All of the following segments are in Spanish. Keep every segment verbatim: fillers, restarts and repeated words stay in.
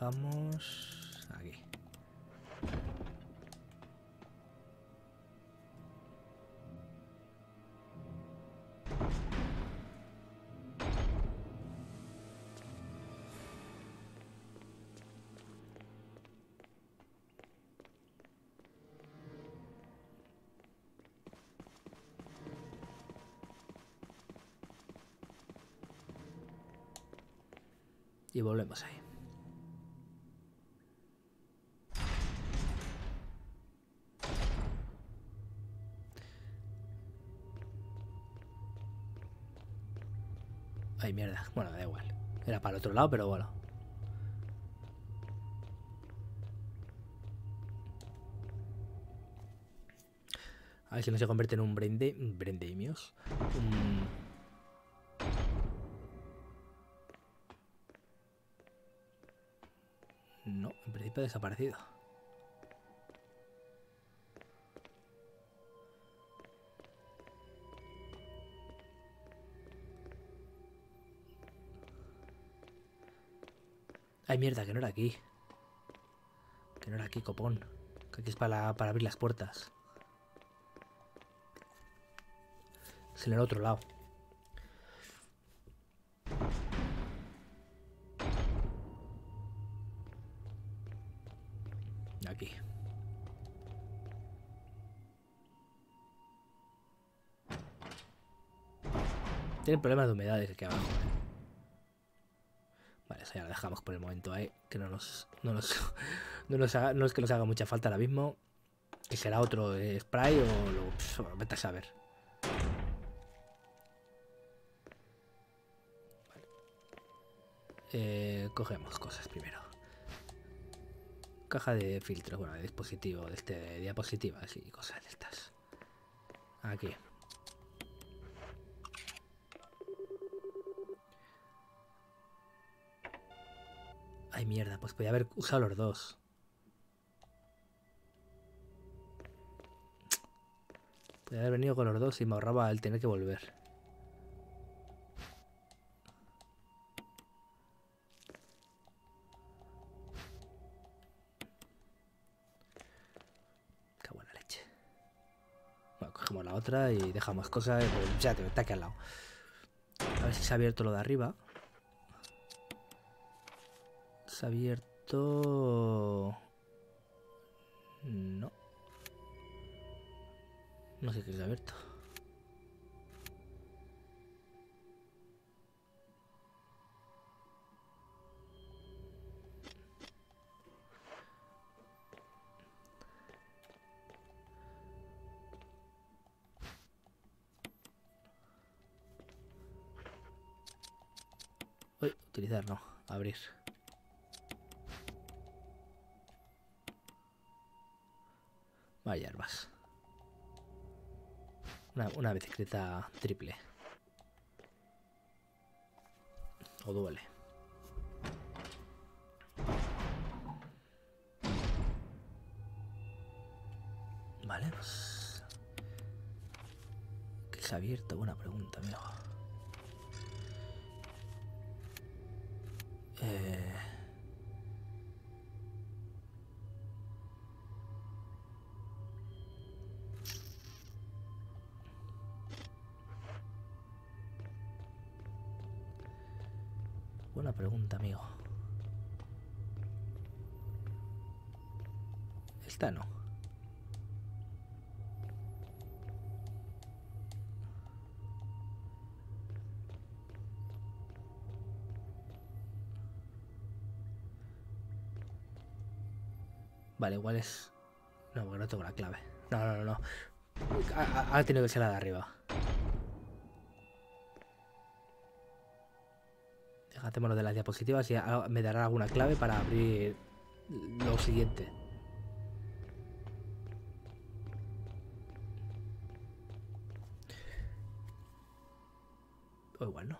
bajamos aquí. Y volvemos ahí. Ay, mierda. Bueno, da igual. Era para el otro lado, pero bueno. A ver si no se convierte en un brinde... Un brindimios. Un... No, en principio ha desaparecido. Ay, mierda, que no era aquí. Que no era aquí, copón. Que aquí es para, para abrir las puertas. Es en el otro lado. Aquí. Tienen problemas de humedades aquí abajo. Vale, eso ya lo dejamos por el momento, ¿eh? Que no nos, no nos, no nos haga, no es que nos haga mucha falta ahora mismo. Que será otro eh, spray o lo... Pff, bueno, vete a saber. Vale. Eh, cogemos cosas primero. Caja de filtros, bueno, de dispositivo, de este, de diapositivas y cosas de estas. Aquí. Ay, mierda, pues podía haber usado los dos. Podía haber venido con los dos y me ahorraba el tener que volver. Otra y dejamos cosas, pues ya te está aquí al lado. A ver si se ha abierto lo de arriba. Se ha abierto. No. No sé qué se ha abierto. Utilizar, no, abrir. Vaya armas. Una, una bicicleta triple. O duele. Vale, pues... ¿Qué se ha abierto? Buena pregunta, amigo. Eh... Buena pregunta, amigo. Esta no. Vale, igual es... No, porque no tengo la clave. No, no, no, no. Ha, ha tenido que ser la de arriba. Dejémoslo de las diapositivas y me dará alguna clave para abrir lo siguiente. O igual no.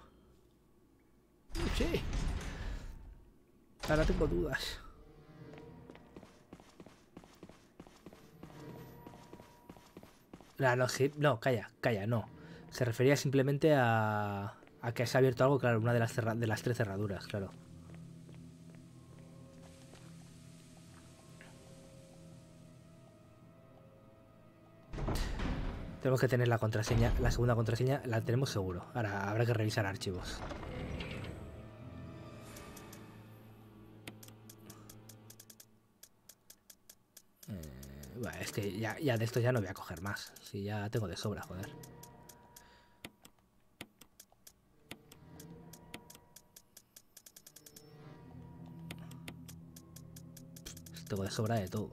Sí. Ahora tengo dudas. No, no, sí, no, calla, calla, no. Se refería simplemente a, a que se ha abierto algo, claro, una de las, cerra de las tres cerraduras, claro. Tenemos que tener la contraseña, la segunda contraseña la tenemos seguro. Ahora habrá que revisar archivos. Es que ya, ya de esto ya no voy a coger más. Si ya tengo de sobra, joder. Tengo de sobra de todo.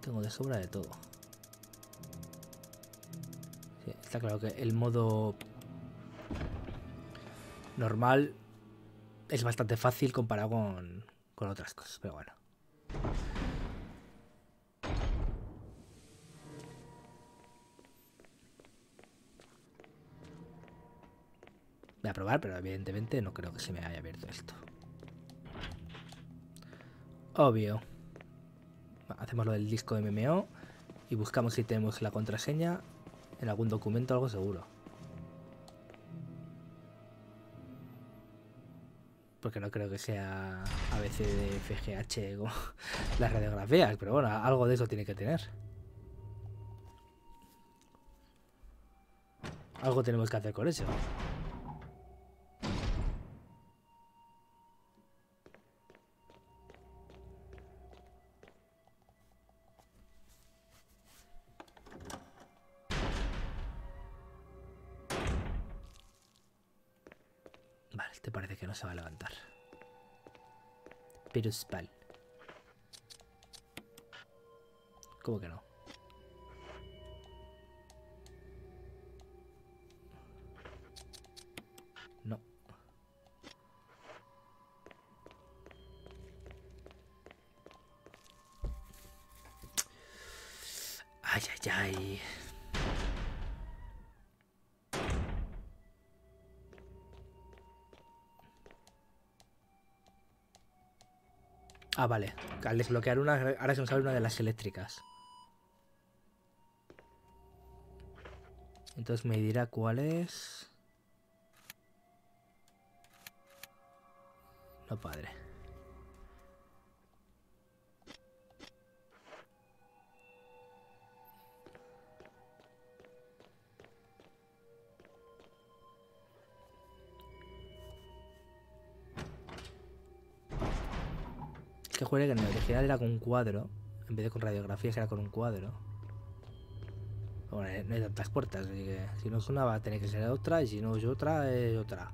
Tengo de sobra de todo. Sí, está claro que el modo normal es bastante fácil comparado con, con otras cosas, pero bueno. Voy a probar, pero evidentemente no creo que se me haya abierto esto. Obvio. Hacemos lo del disco de M M O y buscamos si tenemos la contraseña en algún documento o algo seguro. Porque no creo que sea A B C D F G H o las radiografías, pero bueno, algo de eso tiene que tener. Algo tenemos que hacer con eso. Parece que no se va a levantar. Piruspal. ¿Cómo que no? No. Ay, ay, ay. Ah, vale. Al desbloquear una, ahora se nos abre una de las eléctricas. Entonces me dirá cuál es. No, padre. Que jure que en el original era con un cuadro, en vez de con radiografías era con un cuadro. Bueno, no hay tantas puertas, así que si no es una va a tener que ser otra, y si no es otra, es otra.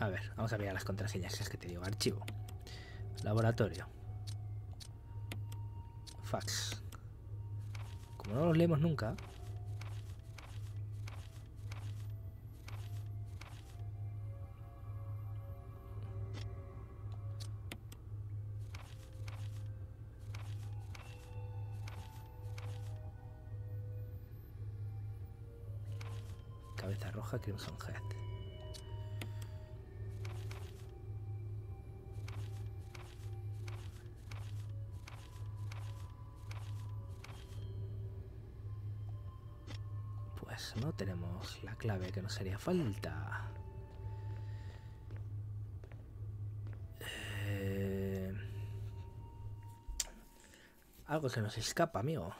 A ver, vamos a mirar las contraseñas, es que te digo, archivo, laboratorio, fax. Como no los leemos nunca. Crimson Head. Pues no tenemos la clave que nos haría falta. Eh... Algo se nos escapa, amigo.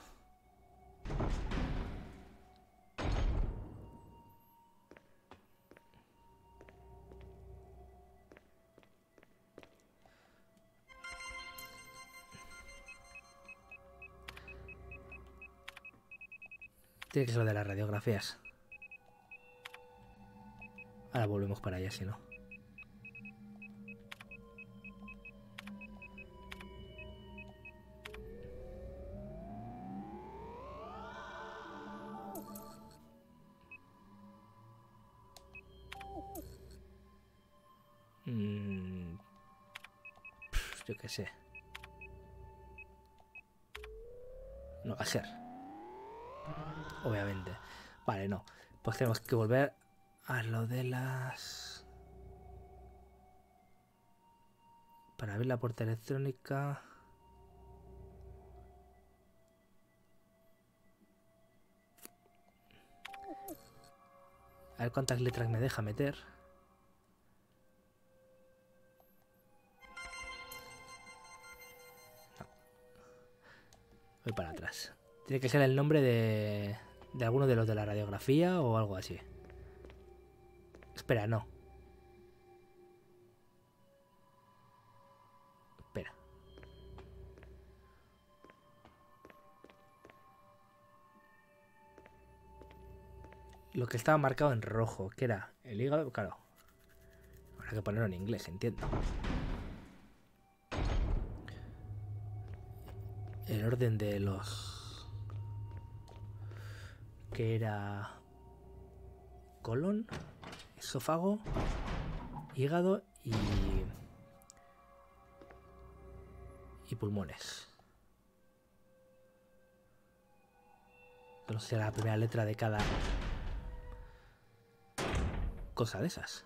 Tiene que ser lo de las radiografías. Ahora volvemos para allá, si no. Mm. Pff, yo qué sé. No va a ser. Obviamente. Vale, no. Pues tenemos que volver a lo de las... Para abrir la puerta electrónica... A ver cuántas letras me deja meter. No. Voy para atrás. Tiene que ser el nombre de, de alguno de los de la radiografía o algo así. Espera, no. Espera. Lo que estaba marcado en rojo, que era el hígado, claro. Habrá que ponerlo en inglés, entiendo. El orden de los... que era colon, esófago, hígado y, y pulmones. No sé si era la primera letra de cada cosa de esas.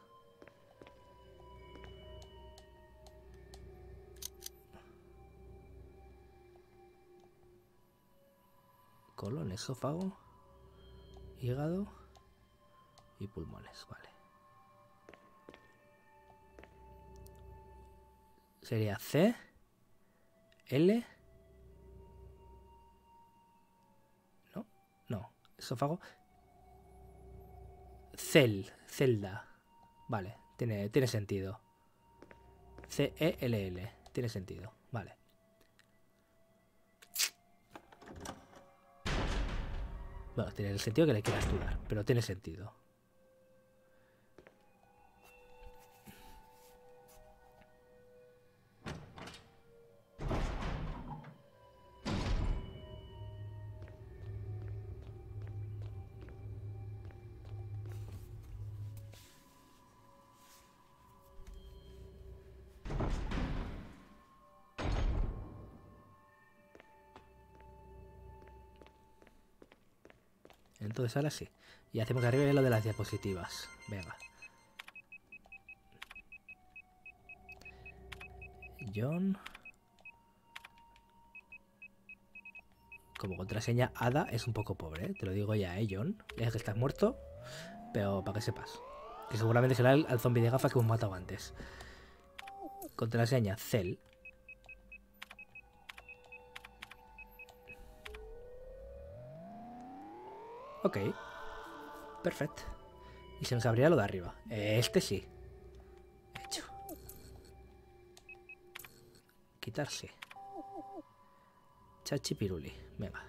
Colon, esófago, hígado y pulmones, vale. Sería C, L, no, no, esófago, cel, celda, vale, tiene, tiene sentido. C, E, L, L, tiene sentido, vale. Bueno, tiene el sentido que le quieras tú dar, pero tiene sentido. Entonces ahora sí. Y hacemos que arriba lo de las diapositivas. Venga. John. Como contraseña Ada es un poco pobre, ¿eh? Te lo digo ya, ¿eh, John? Es que estás muerto, pero para que sepas. Que seguramente será el, el zombie de gafas que hemos matado antes. Contraseña Cell. Ok, perfecto. Y se nos abrirá lo de arriba. Este sí. Hecho. Quitarse. Chachi piruli. Venga.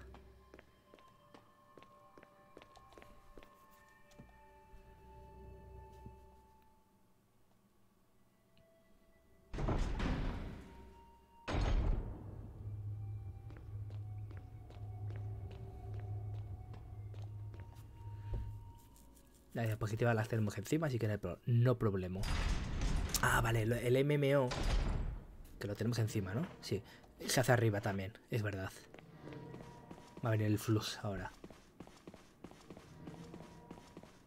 Las diapositivas las tenemos encima, así que no, hay pro no problema. Ah, vale, el M M O, que lo tenemos encima, ¿no? Sí, se hace arriba también, es verdad. Va a venir el flux ahora.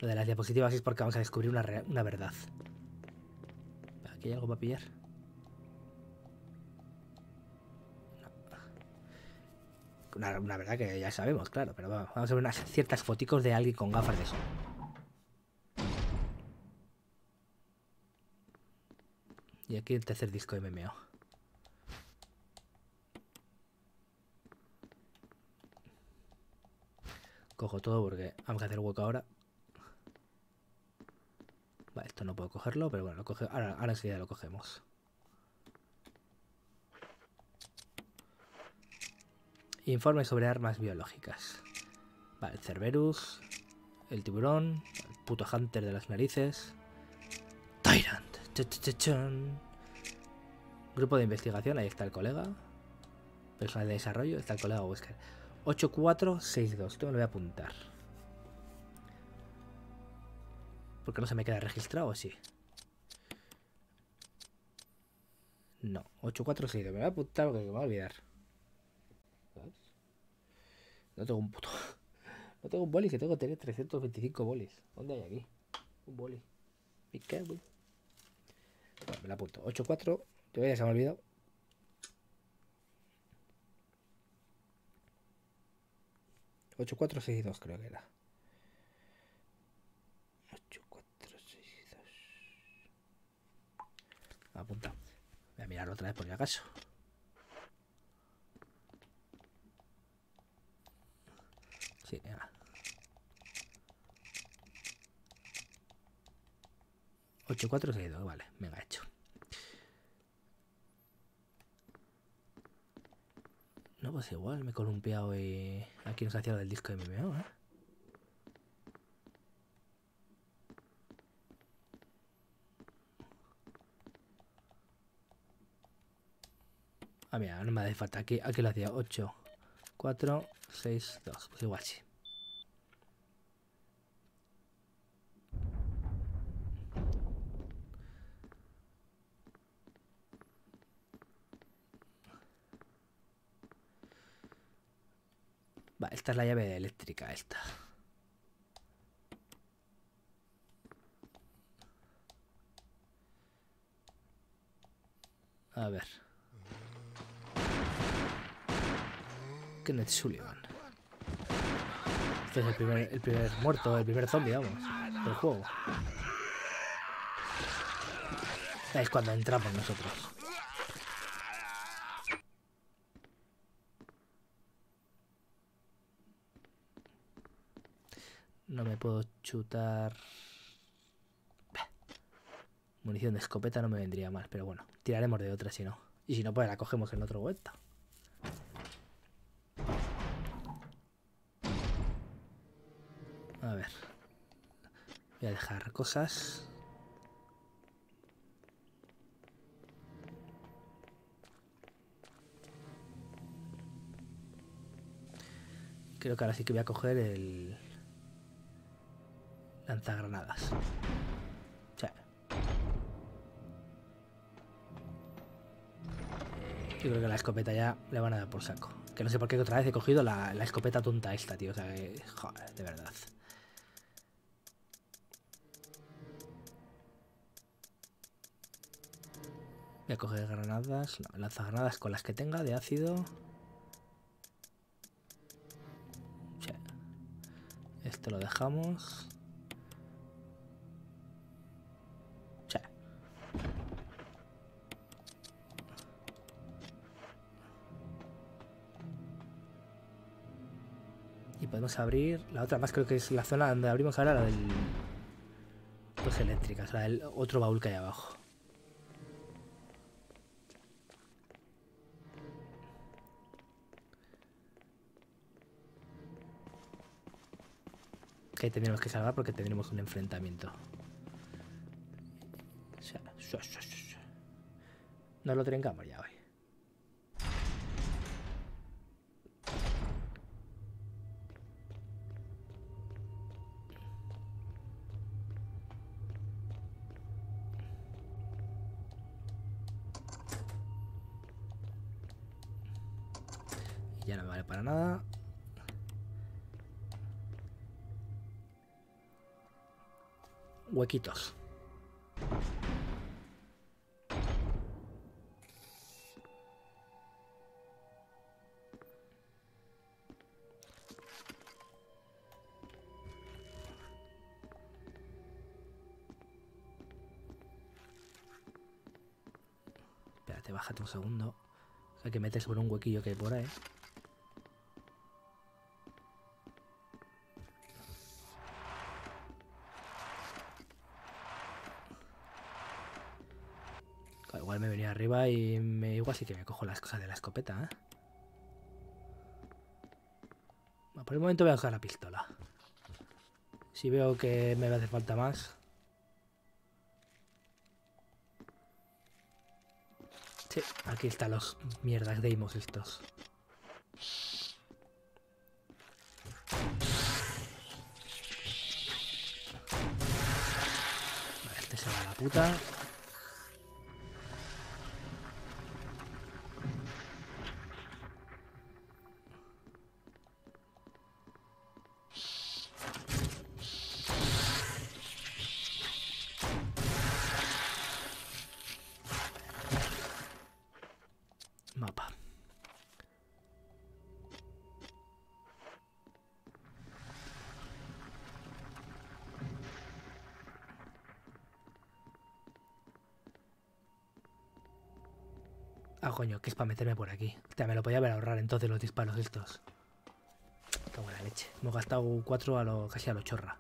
Lo de las diapositivas es porque vamos a descubrir una, una verdad. ¿Aquí hay algo para pillar? No. Una, una verdad que ya sabemos, claro, pero vamos, vamos a ver unas ciertas foticos de alguien con gafas de sol. Y aquí el tercer disco de M M O. Cojo todo porque vamos a hacer hueco ahora. Vale, esto no puedo cogerlo, pero bueno, lo coge... ahora, ahora enseguida lo cogemos. Informe sobre armas biológicas. Vale, el Cerberus, el tiburón, el puto Hunter de las narices. Tyrant. Grupo de investigación, ahí está el colega. Personal de desarrollo, está el colega Wesker. ocho cuatro seis dos, esto me lo voy a apuntar. Porque no se me queda registrado, ¿o sí? No, ocho cuatro seis dos, me lo voy a apuntar porque me voy a olvidar. No tengo un puto... No tengo un boli, que tengo que tener trescientos veinticinco bolis. ¿Dónde hay aquí? Un boli. Pica, güey. Bueno, me la apunto. ocho cuatro. Todavía se me ha olvidado. ocho cuatro seis dos creo que era. ocho apunta. Voy a mirarlo otra vez por si acaso. Sí, venga. ocho cuatro seis dos, vale, venga, hecho. No, pues igual, me he columpiado y aquí nos hacía lo del disco de M M O, ¿eh? Ah, mira, no me hace falta. Aquí, aquí lo hacía ocho cuatro seis dos. Pues igual sí. Esta es la llave de eléctrica, esta. A ver. Kenneth Sullivan. Este es el primer, el primer muerto, el primer zombie, vamos, del juego. Es cuando entramos nosotros. No me puedo chutar. Bah. Munición de escopeta no me vendría mal, pero bueno, tiraremos de otra si no. Y si no, pues la cogemos en otro vuelta. A ver. Voy a dejar cosas. Creo que ahora sí que voy a coger el... lanzagranadas. Sí. Yo creo que la escopeta ya le van a dar por saco. Que no sé por qué otra vez he cogido la, la escopeta tonta esta, tío. O sea que, joder, de verdad. Voy a coger granadas. No, lanzagranadas con las que tenga de ácido. Sí. Esto lo dejamos. Podemos abrir la otra más, creo que es la zona donde abrimos ahora la del... pues eléctricas, la del otro baúl que hay abajo. Que tendremos que salvar porque tendremos un enfrentamiento. No lo trincamos ya hoy. Ya no me vale para nada. Huequitos. Espérate, bájate un segundo. Hay que meterse por un huequillo que hay por ahí. Igual me venía arriba y me igual sí que me cojo las cosas de la escopeta, ¿eh? Bueno, por el momento voy a coger la pistola. Si veo que me hace falta más. Sí, aquí están los mierdas de imos estos. Vale, este se va a la puta. Ah, coño, que es para meterme por aquí. Hostia, me lo podía haber ahorrado entonces los disparos estos. Qué buena leche. Hemos gastado cuatro a lo, casi a lo chorra.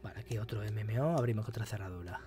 Vale, aquí otro M M O. Abrimos otra cerradura.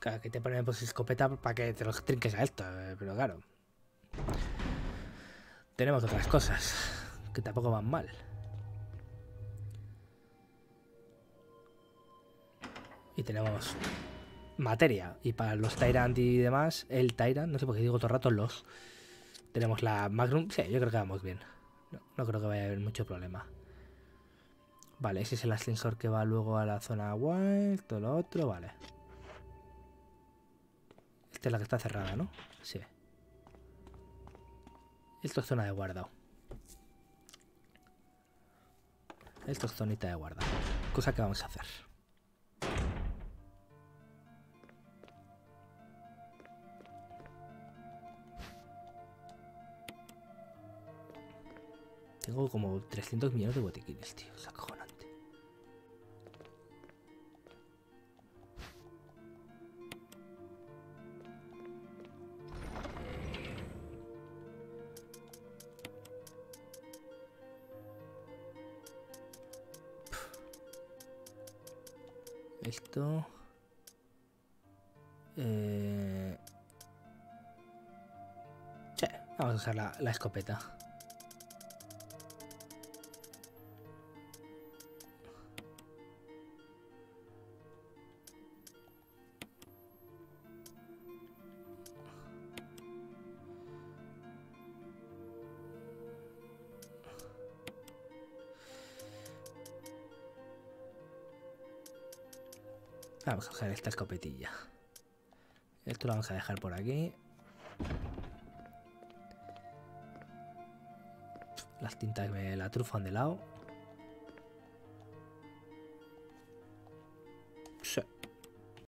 Claro, que te ponen pues escopeta para que te los trinques a esto, pero claro. Tenemos otras cosas que tampoco van mal. Y tenemos materia. Y para los Tyrant y demás, el Tyrant, no sé por qué digo todo el rato los. Tenemos la Magnum. Sí, yo creo que vamos bien. No, no creo que vaya a haber mucho problema. Vale, ese es el ascensor que va luego a la zona wild, todo lo otro, vale. Esta es la que está cerrada, ¿no? Sí. Esto es zona de guardado. Esto es zonita de guardado. Cosa que vamos a hacer. Tengo como trescientos millones de botiquines, tío. Es acojonante. Esto... Eh... Sí, vamos a usar la, la escopeta. Vamos a usar esta escopetilla. Esto lo vamos a dejar por aquí. Las tintas me la trufan de lado.